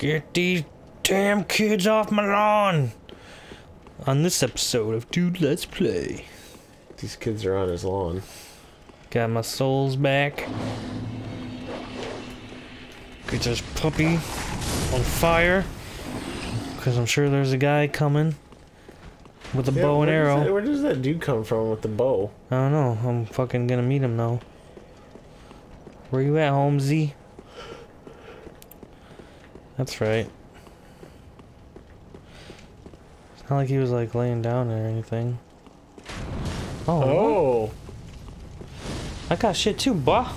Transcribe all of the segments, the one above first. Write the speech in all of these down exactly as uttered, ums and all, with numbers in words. Get these damn kids off my lawn! On this episode of Dude Let's Play. These kids are on his lawn. Got my souls back. Get this puppy on fire. Because I'm sure there's a guy coming with a yeah, bow and arrow. That, where does that dude come from with the bow? I don't know. I'm fucking gonna meet him though. Where you at, Holmesy? That's right. It's not like he was like laying down or anything. Oh. Oh. I got shit too, bah.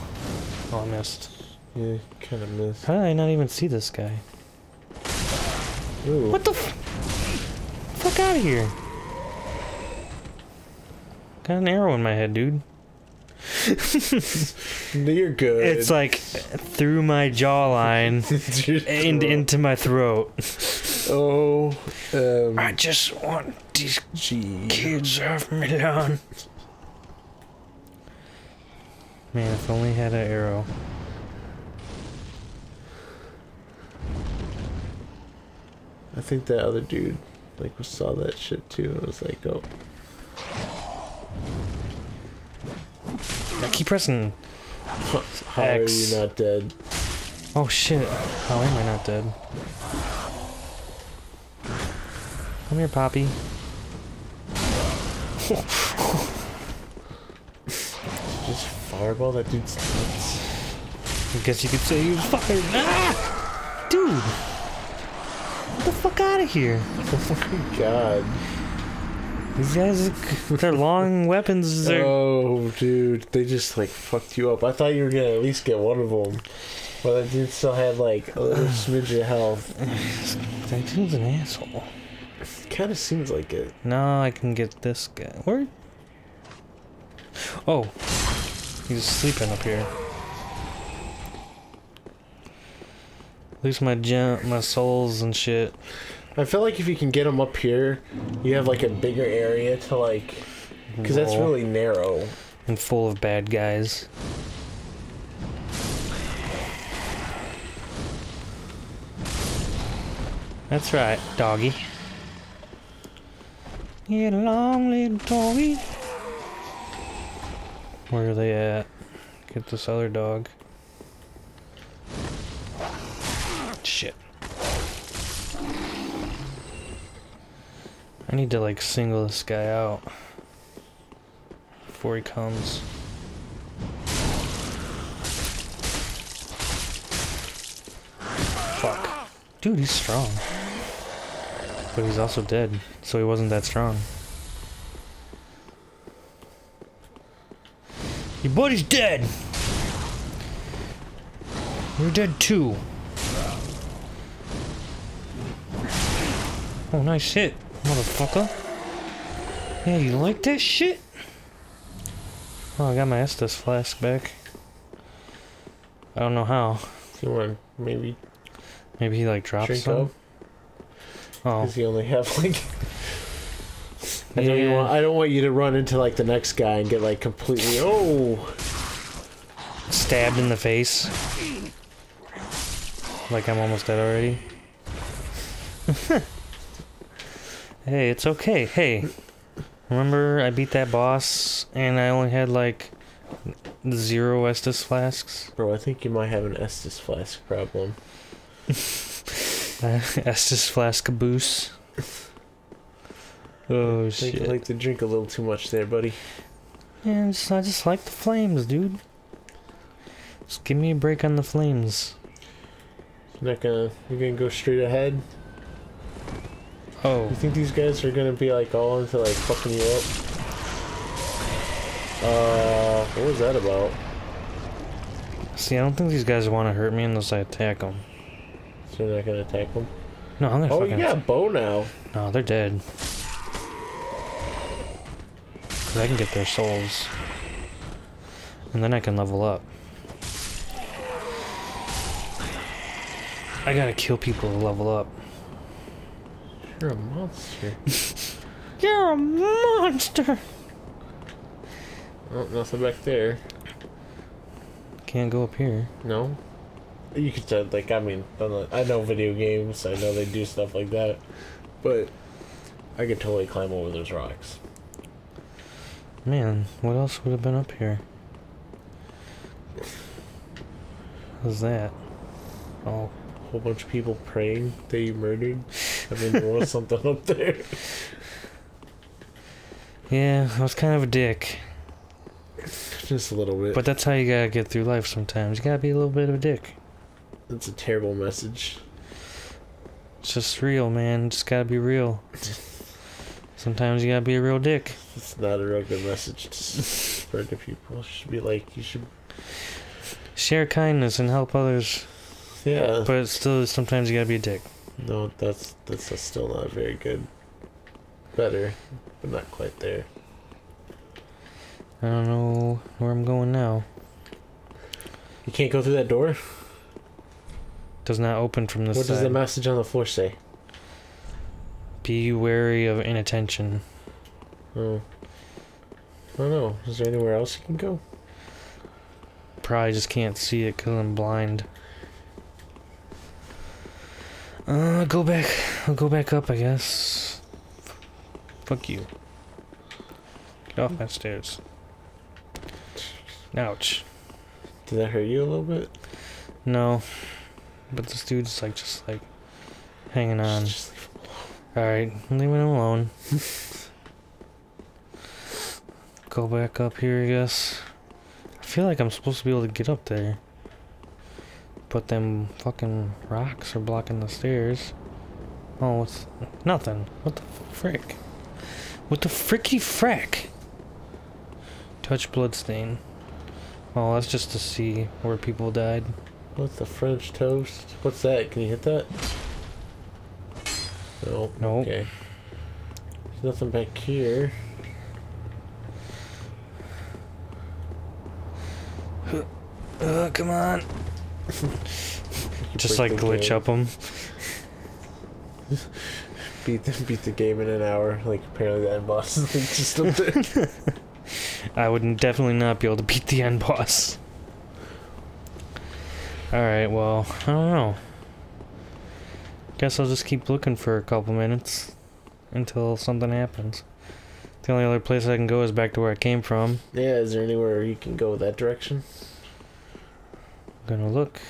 Oh, I missed. Yeah, kind of missed. How did I not even see this guy? Ooh. What the f fuck out of here? Got an arrow in my head, dude. You're good. It's like through my jawline and into my throat. Oh, um, I just want these geez. kids off me lawn. Man, if only I had an arrow. I think that other dude like saw that shit too and was like, oh. I keep pressing X. How are you not dead? Oh shit. How am I not dead? Come here, Poppy. Just fireball that dude's nuts. I guess you could say he was fucking. Ah! Dude! Get the fuck out of here! Oh my god. These guys with their long weapons are... Oh, dude. They just, like, fucked you up. I thought you were gonna at least get one of them. Well, that dude still had, like, a little smidge of health. That dude's an asshole. It kinda seems like it. No, I can get this guy. Where? Oh. He's sleeping up here. At least my gem, my souls and shit. I feel like if you can get them up here, you have like a bigger area to like, because that's really narrow. And full of bad guys. That's right, doggy. Get along, little doggy. Where are they at? Get this other dog. Shit. I need to like single this guy out before he comes. Fuck. Dude, he's strong. But he's also dead, so he wasn't that strong. Your buddy's dead! You're dead too. Oh, nice hit. Motherfucker. Yeah, you like that shit? Oh, I got my Estus flask back. I don't know how. You want maybe... Maybe he like drops drink some? Up? Oh. Because he only have like... I, yeah. don't want, I don't want you to run into like the next guy and get like completely... Oh! Stabbed in the face. Like I'm almost dead already. Hey, it's okay. Hey, remember I beat that boss and I only had like zero Estus flasks? Bro, I think you might have an Estus flask problem. Estus flask caboose. Oh, I shit. I like to drink a little too much there, buddy. Yeah, I just, I just like the flames, dude. Just give me a break on the flames. You're not gonna, you're gonna go straight ahead? Oh. You think these guys are gonna be like all into like fucking you up? Uh, what was that about? See, I don't think these guys want to hurt me unless I attack them. So they're not gonna attack them? No, I'm gonna. Oh, you got a bow now. No, they're dead. Cause I can get their souls, and then I can level up. I gotta kill people to level up. You're a monster. You're a monster! Oh, nothing back there. Can't go up here. No. you could say, like, I mean, I know video games, I know they do stuff like that, but I could totally climb over those rocks. Man, what else would have been up here? How's that? Oh, a whole bunch of people praying that you murdered. I mean, there was something up there. Yeah, I was kind of a dick. Just a little bit. But that's how you gotta get through life sometimes. You gotta be a little bit of a dick. That's a terrible message. It's just real, man. Just gotta be real. Sometimes you gotta be a real dick. It's not a real good message to spread to people. You should be like, you should... share kindness and help others. Yeah. But still, sometimes you gotta be a dick. No, that's, that's, that's still not very good. Better, but not quite there. I don't know where I'm going now. You can't go through that door? Does not open from this side. What does the message on the floor say? Be wary of inattention. Oh. I don't know. Is there anywhere else you can go? Probably just can't see it because I'm blind. Uh, go back. I'll go back up, I guess. Fuck you. Get off my stairs. Ouch. Did that hurt you a little bit? No. But this dude's like, just like, hanging on. Just, just alright, leave him alone. Go back up here, I guess. I feel like I'm supposed to be able to get up there. But them fucking rocks are blocking the stairs. Oh, what's... nothing. What the frick? What the fricky frack? Touch bloodstain. Oh, that's just to see where people died. What's the French toast? What's that? Can you hit that? Nope. Nope. Okay. There's nothing back here. Uh, come on. Just like glitch game. Up them. Beat the, beat the game in an hour. Like, apparently the end boss is like just up there. I would definitely not be able to beat the end boss. Alright, well, I don't know. Guess I'll just keep looking for a couple minutes until something happens. The only other place I can go is back to where I came from. Yeah, is there anywhere you can go that direction? I'm gonna look.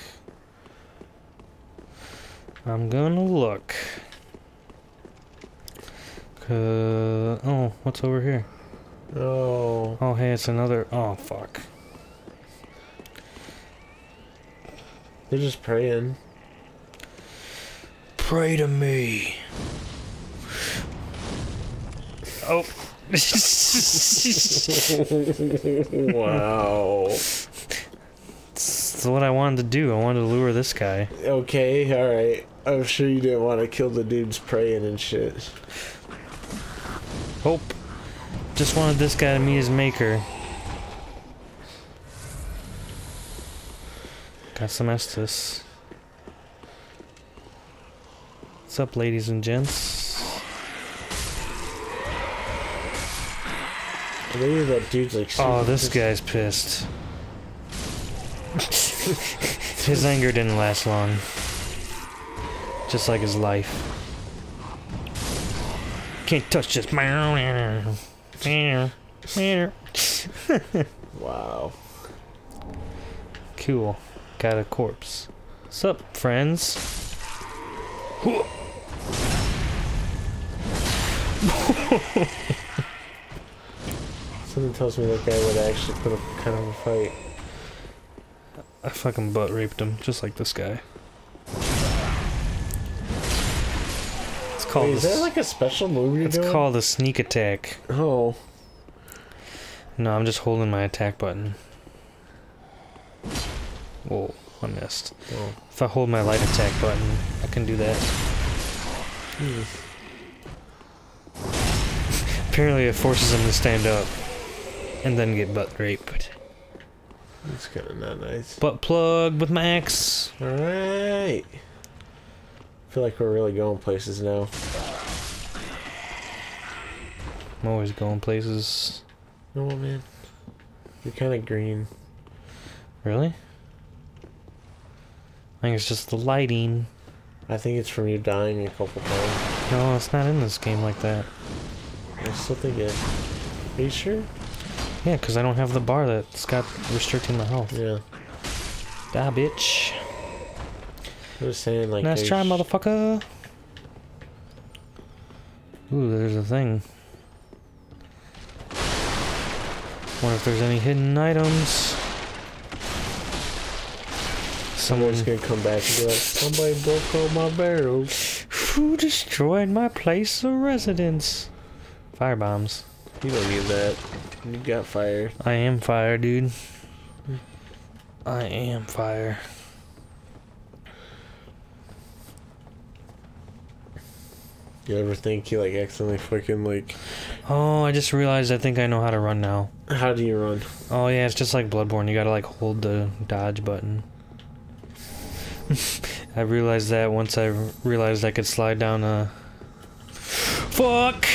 I'm gonna look. Uh, oh, what's over here? Oh. Oh, hey, it's another... oh, fuck. They're just praying. Pray to me. Oh. Wow. That's what I wanted to do. I wanted to lure this guy. Okay, alright. I'm sure you didn't want to kill the dudes praying and shit. Hope. Just wanted this guy to meet his maker. Got some Estus. What's up, ladies and gents? Maybe that dude's like... oh, this guy's pissed. His anger didn't last long. Just like his life. Can't touch this. Wow. Cool. Got a corpse. What's up, friends? Something tells me that guy would actually put up kind of a fight. I fucking butt raped him, just like this guy. Wait, is that like a special move you're doing? It's called a sneak attack. Oh. No, I'm just holding my attack button. Whoa, I missed. Oh. If I hold my light attack button, I can do that. Hmm. Apparently it forces him to stand up and then get butt raped. That's kind of not nice. Butt plug with my axe. Alright. I feel like we're really going places now. I'm always going places. No, man. You're kind of green. Really? think it's just the lighting. I think it's from you dying a couple times. No, it's not in this game like that. I still think it. Are you sure? Yeah, because I don't have the bar that's got restricting the health. Yeah. Die, bitch. I was saying, like... Nice try, motherfucker! Ooh, there's a thing. Wonder if there's any hidden items. Someone's gonna come back and be like, somebody broke all my barrels. Who destroyed my place of residence? Firebombs. You don't need that. You got fire. I am fire, dude. I am fire. You ever think you, like, accidentally fucking, like... Oh, I just realized I think I know how to run now. How do you run? Oh, yeah, it's just like Bloodborne. You gotta, like, hold the dodge button. I realized that once I realized I could slide down a... Fuck!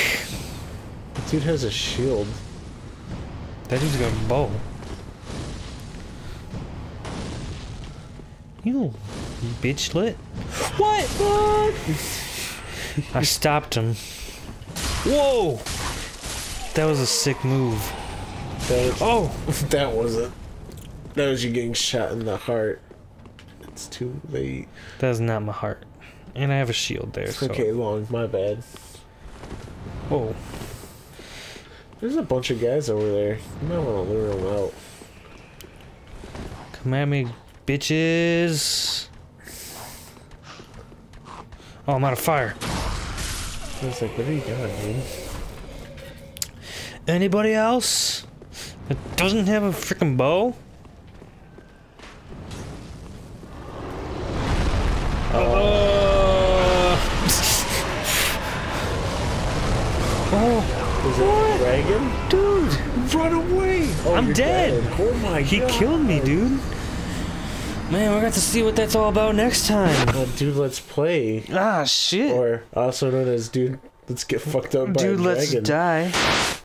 That dude has a shield. That dude's got a bow. You bitch lit. What? What? I stopped him. Whoa! That was a sick move. That was, oh! That wasn't. That was you getting shot in the heart. It's too late. That is not my heart. And I have a shield there. It's so. Okay, long. My bad. Whoa. There's a bunch of guys over there. You might want to lure them out. Come at me, bitches. Oh, I'm out of fire. I was like, what are you doing, dude? Anybody else that doesn't have a freaking bow? Uh oh. Oh. Is it what? Dragon? Dude, run away! Oh, I'm dead. dead! Oh my he god! He killed me, dude! Man, we're gonna have to see what that's all about next time! Uh, dude, let's play! Ah, shit! Or, also known as Dude, let's get fucked up by dude, a dragon. Dude, let's die!